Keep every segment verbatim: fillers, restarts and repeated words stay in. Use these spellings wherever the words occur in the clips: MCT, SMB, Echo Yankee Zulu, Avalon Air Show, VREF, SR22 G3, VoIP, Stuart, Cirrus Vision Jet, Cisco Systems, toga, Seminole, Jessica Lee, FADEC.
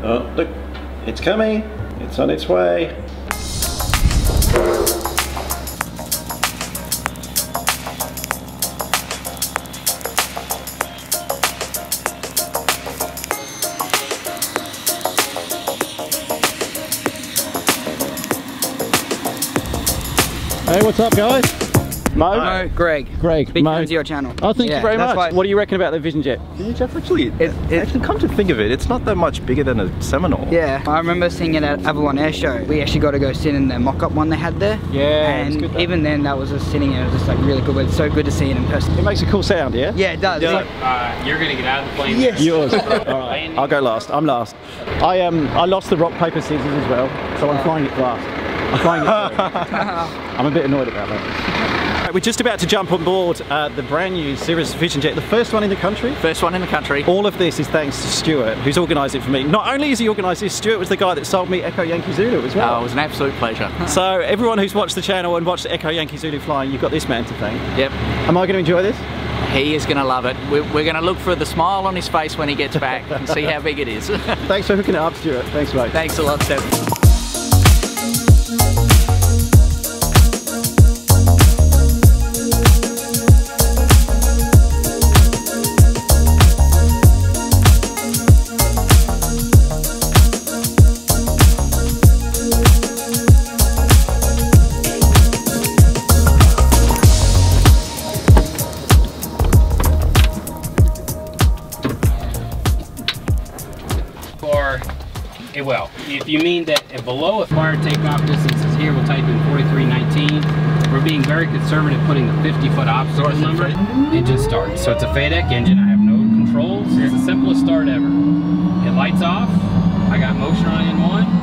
Oh, look, it's coming. It's on its way. Hey, what's up, guys? Mo? Mo, Greg. Greg, Big Mo. Your channel. Oh, thank yeah, you very much. Why... What do you reckon about the Vision Jet? Yeah, Jeff, actually, it, it, actually, come to think of it, it's not that much bigger than a Seminole. Yeah, I remember seeing it at Avalon Air Show. We actually got to go sit in the mock-up one they had there. Yeah, and good, even then, that was just sitting and it was just like really cool. It's so good to see it in person. It makes a cool sound, yeah? Yeah, it does. You're, like, uh, you're going to get out of the plane. Yes. Yours. All right, I'll go last. I'm last. I um, I lost the rock, paper, scissors as well, so I'm oh. flying it last. I'm flying it I'm a bit annoyed about that. Right, we're just about to jump on board uh, the brand new Cirrus Vision Jet, the first one in the country. First one in the country. All of this is thanks to Stuart, who's organised it for me. Not only is he organised this, Stuart was the guy that sold me Echo Yankee Zulu as well. Oh, it was an absolute pleasure. So everyone who's watched the channel and watched Echo Yankee Zulu flying, you've got this man to thank. Yep. Am I going to enjoy this? He is going to love it. We're, we're going to look for the smile on his face when he gets back and see how big it is. Thanks for hooking it up, Stuart. Thanks, mate. Thanks a lot, Steph. Well, if you mean that below a fire takeoff distance is here, we'll type in forty-three nineteen. We're being very conservative, putting the fifty foot obstacle number. Engine start. So it's a FADEC engine. I have no controls. It's the simplest start ever. It lights off. I got motion on N one.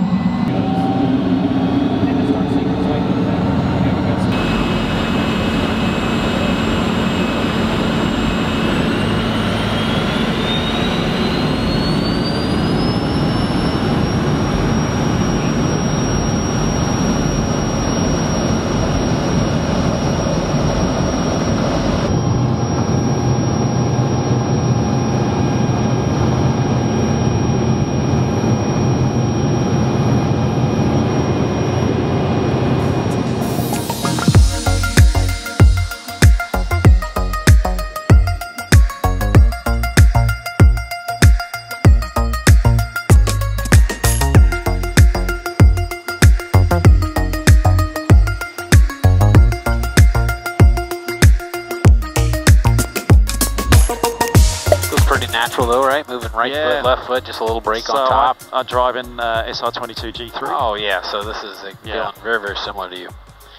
Natural though, right? Moving right yeah. foot, left foot, just a little brake so on top. I'm, I'm driving uh, S R twenty-two G three. Oh yeah, so this is uh, yeah. feeling very, very similar to you.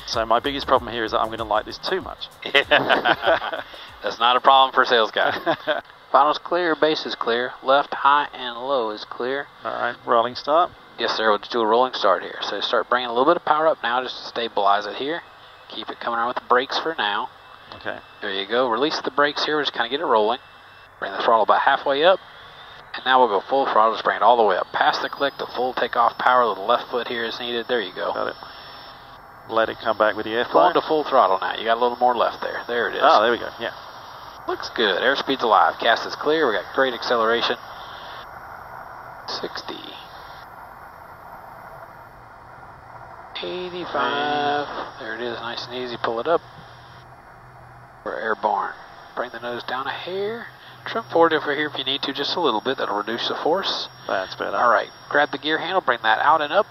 So my biggest problem here is that I'm going to like this too much. That's not a problem for a sales guy. Final's clear, base is clear, left, high, and low is clear. All right, rolling start. Yes sir, we'll just do a rolling start here. So start bringing a little bit of power up now just to stabilize it here. Keep it coming around with the brakes for now. Okay. There you go, release the brakes here, we'll just kind of get it rolling. Bring the throttle about halfway up, and now we'll go full throttle, just bring it all the way up. Past the click, the full takeoff power with the left foot here is needed. There you go. Got it. Let it come back with the airflow. Going to full throttle now. You got a little more left there. There it is. Oh, there we go. Yeah. Looks good. Airspeed's alive. Cast is clear. We got great acceleration. sixty. eighty-five. There it is. Nice and easy. Pull it up. We're airborne. Bring the nose down a hair. Trim forward over here if you need to, just a little bit. That'll reduce the force. That's better. All right, grab the gear handle, bring that out and up.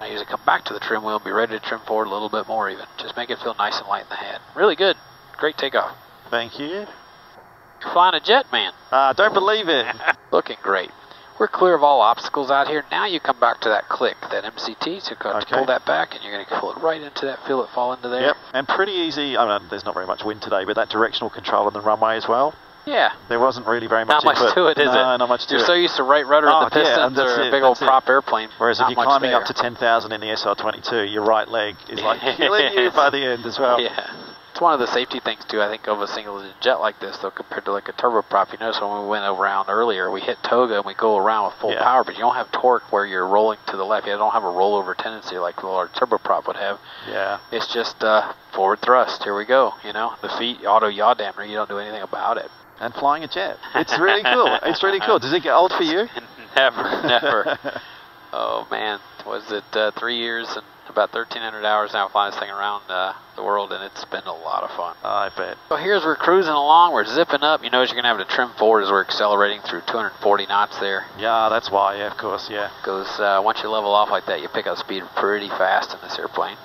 Now you just come back to the trim wheel and be ready to trim forward a little bit more even. Just make it feel nice and light in the head. Really good. Great takeoff. Thank you. You're flying a jet, man. I uh, don't believe it. Looking great. We're clear of all obstacles out here. Now you come back to that click, that M C T, so go okay. pull that back and you're going to pull it right into that, feel it fall into there. Yep, and pretty easy, I mean, there's not very much wind today, but that directional control on the runway as well. Yeah. There wasn't really very much Not input. much to it, is no, it? Not much to you're it. You're so used to right rudder oh, at the pistons yeah, or a big old it. prop airplane. Whereas not if you're climbing there. up to ten thousand in the S R twenty-two, your right leg is like killing you by the end as well. Yeah. It's one of the safety things too, I think, of a single jet like this though, compared to like a turboprop. You notice when we went around earlier, we hit toga and we go around with full yeah. power, but you don't have torque where you're rolling to the left. You don't have a rollover tendency like the large turboprop would have. Yeah. It's just uh, forward thrust. Here we go. You know, the feet auto yaw dampener. You don't do anything about it. And flying a jet. It's really cool. It's really cool. Does it get old for you? Never, never. Oh man, was it uh, three years and about thirteen hundred hours now flying this thing around uh, the world, and it's been a lot of fun. Oh, I bet. So here's we're cruising along, we're zipping up. You notice you're gonna have to trim forward as we're accelerating through two hundred forty knots there. Yeah, that's why. Yeah, of course. Yeah. Because uh, once you level off like that, you pick up speed pretty fast in this airplane.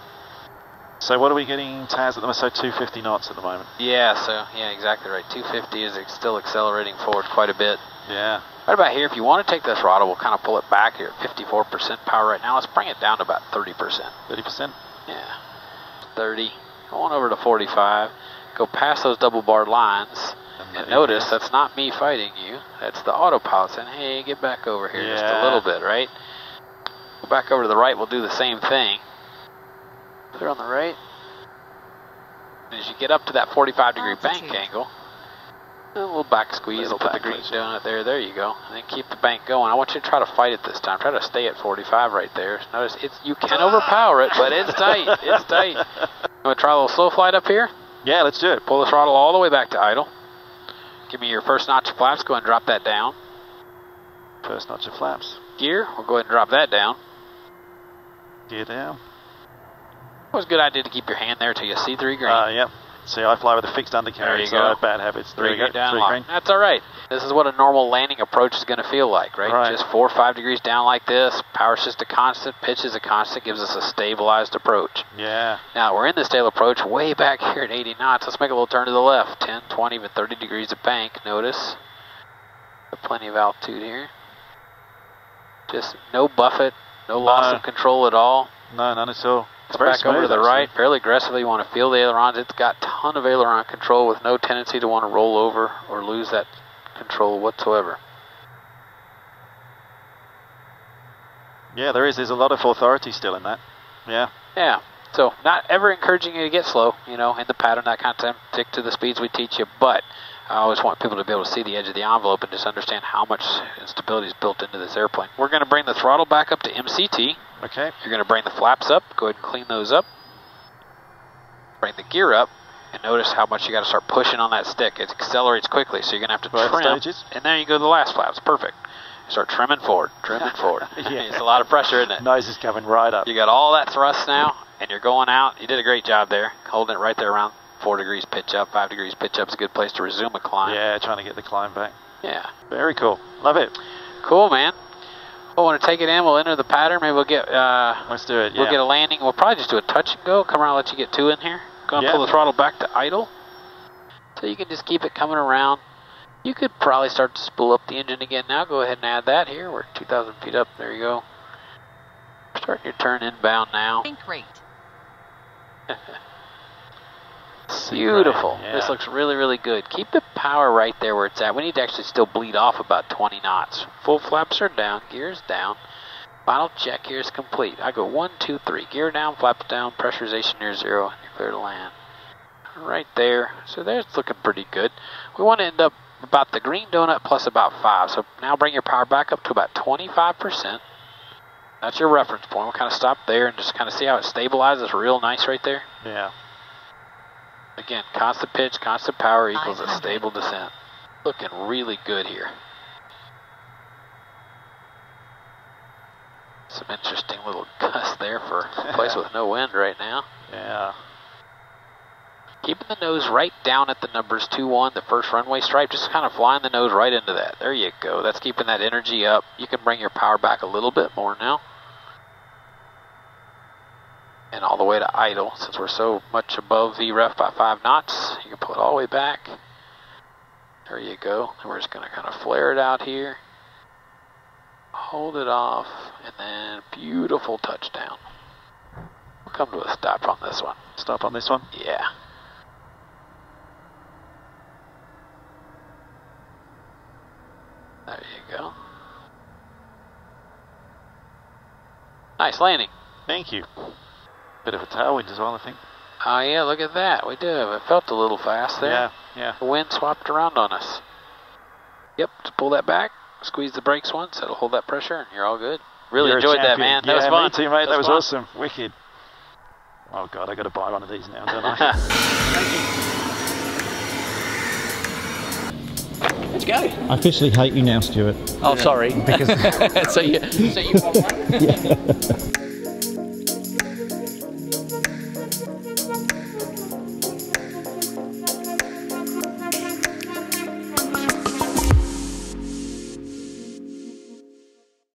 So what are we getting, Taz, at the moment? So two fifty knots at the moment. Yeah, so, yeah, exactly right. two fifty is still accelerating forward quite a bit. Yeah. Right about here, if you want to take the throttle, we'll kind of pull it back here at fifty-four percent power right now. Let's bring it down to about thirty percent. thirty percent? Yeah. thirty. Going over to forty-five. Go past those double bar lines. And notice, past. That's not me fighting you. That's the autopilot saying, hey, get back over here yeah. just a little bit, right? Go back over to the right. We'll do the same thing. Clear on the right. And as you get up to that forty-five degree bank angle, a little back squeeze, little put the green donut there, there you go. And then keep the bank going. I want you to try to fight it this time. Try to stay at forty-five right there. Notice, it's you can overpower it, but it's tight, it's tight. You want to try a little slow flight up here? Yeah, let's do it. Pull the throttle all the way back to idle. Give me your first notch of flaps, go ahead and drop that down. First notch of flaps. Gear, we'll go ahead and drop that down. Gear down. Always a good idea to keep your hand there till you see three green. Uh, yep. See, I fly with a fixed undercarriage, so I have bad habits. Three, three, green, down three green. That's all right. This is what a normal landing approach is going to feel like, right? right? Just four or five degrees down like this. Power's just a constant. Pitch is a constant. Gives us a stabilized approach. Yeah. Now, we're in the stable approach way back here at eighty knots. Let's make a little turn to the left. ten, twenty, even thirty degrees of bank. Notice. Plenty of altitude here. Just no buffet. No loss no. of control at all. No, none at all. It's back smooth, over to the actually. right, fairly aggressively. You want to feel the ailerons. It's got a ton of aileron control with no tendency to want to roll over or lose that control whatsoever. Yeah, there is. There's a lot of authority still in that. Yeah. Yeah. So not ever encouraging you to get slow, you know, in the pattern, that kind of time. Stick to the speeds we teach you, but I always want people to be able to see the edge of the envelope and just understand how much instability is built into this airplane. We're going to bring the throttle back up to M C T. Okay. You're going to bring the flaps up. Go ahead and clean those up. Bring the gear up. And notice how much you got to start pushing on that stick. It accelerates quickly, so you're going to have to Both trim. Stages. And there you go to the last flaps. Perfect. Start trimming forward, trimming forward. Yeah. It's a lot of pressure, isn't it? Nose is coming right up. You got all that thrust now, and you're going out. You did a great job there, holding it right there around four degrees pitch up, five degrees pitch up is a good place to resume a climb. Yeah, trying to get the climb back. Yeah. Very cool. Love it. Cool, man. We'll want to take it in. We'll enter the pattern. Maybe we'll get. Uh, Let's do it. Yeah. We'll get a landing. We'll probably just do a touch and go. Come around, let you get two in here. Go and yeah. pull the throttle back to idle, so you can just keep it coming around. You could probably start to spool up the engine again now. Go ahead and add that here. We're two thousand feet up. There you go. Starting your turn inbound now. Think rate. Beautiful. Right, yeah. This looks really, really good. Keep the power right there where it's at. We need to actually still bleed off about twenty knots. Full flaps are down. Gear's down. Final check here is complete. I go one, two, three. Gear down, flaps down, pressurization near zero, and you're clear to land. Right there. So there's looking pretty good. We want to end up about the green donut plus about five. So now bring your power back up to about twenty-five percent. That's your reference point. We'll kind of stop there and just kind of see how it stabilizes real nice right there. Yeah. Again, constant pitch, constant power equals a stable descent. Looking really good here. Some interesting little gust there for a place with no wind right now. Yeah. Keeping the nose right down at the numbers two one, the first runway stripe, just kind of flying the nose right into that. There you go. That's keeping that energy up. You can bring your power back a little bit more now. And all the way to idle, since we're so much above V REF by five knots, you can pull it all the way back. There you go. And we're just going to kind of flare it out here. Hold it off, and then beautiful touchdown. We'll come to a stop on this one. Stop on this one? Yeah. There you go. Nice landing. Thank you. Bit of a tailwind as well, I think. Oh yeah, look at that. We do. It felt a little fast there. Yeah, yeah. The wind swapped around on us. Yep, just pull that back, squeeze the brakes once, it'll hold that pressure, and you're all good. Really you're enjoyed that, man. That yeah, was fun. Me too, mate. That, that was, was awesome. Wicked. Oh God, I got to buy one of these now, don't I? Thank you. Let's go. I officially hate you now, Stuart. Oh, sorry. Because so you, so you want one? Yeah.